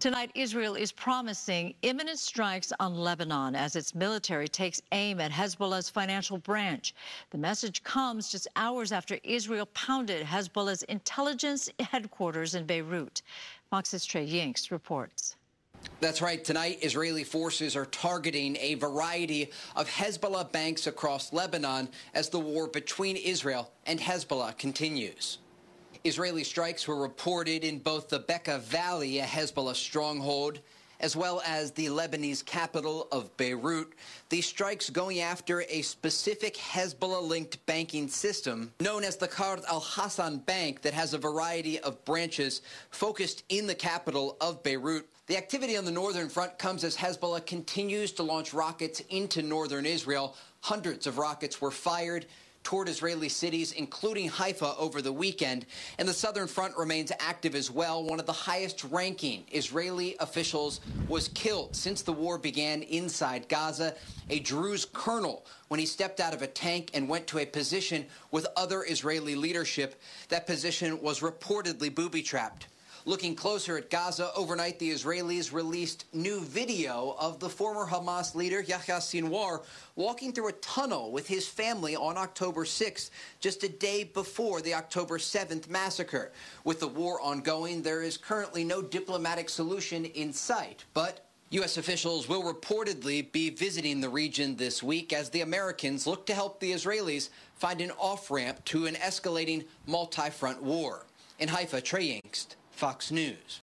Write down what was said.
Tonight, Israel is promising imminent strikes on Lebanon as its military takes aim at Hezbollah's financial branch. The message comes just hours after Israel pounded Hezbollah's intelligence headquarters in Beirut. Fox's Trey Yinks reports. That's right. Tonight, Israeli forces are targeting a variety of Hezbollah banks across Lebanon as the war between Israel and Hezbollah continues. Israeli strikes were reported in both the Bekaa Valley, a Hezbollah stronghold, as well as the Lebanese capital of Beirut. These strikes going after a specific Hezbollah-linked banking system known as the Qard al-Hassan Bank that has a variety of branches focused in the capital of Beirut. The activity on the northern front comes as Hezbollah continues to launch rockets into northern Israel. Hundreds of rockets were fired toward Israeli cities, including Haifa, over the weekend. And the southern front remains active as well. One of the highest-ranking Israeli officials was killed since the war began inside Gaza. A Druze colonel, when he stepped out of a tank and went to a position with other Israeli leadership, that position was reportedly booby-trapped. Looking closer at Gaza, overnight the Israelis released new video of the former Hamas leader Yahya Sinwar walking through a tunnel with his family on October 6th, just a day before the October 7th massacre. With the war ongoing, there is currently no diplomatic solution in sight, but U.S. officials will reportedly be visiting the region this week as the Americans look to help the Israelis find an off-ramp to an escalating multi-front war. In Haifa, Trey Yinks, Fox News.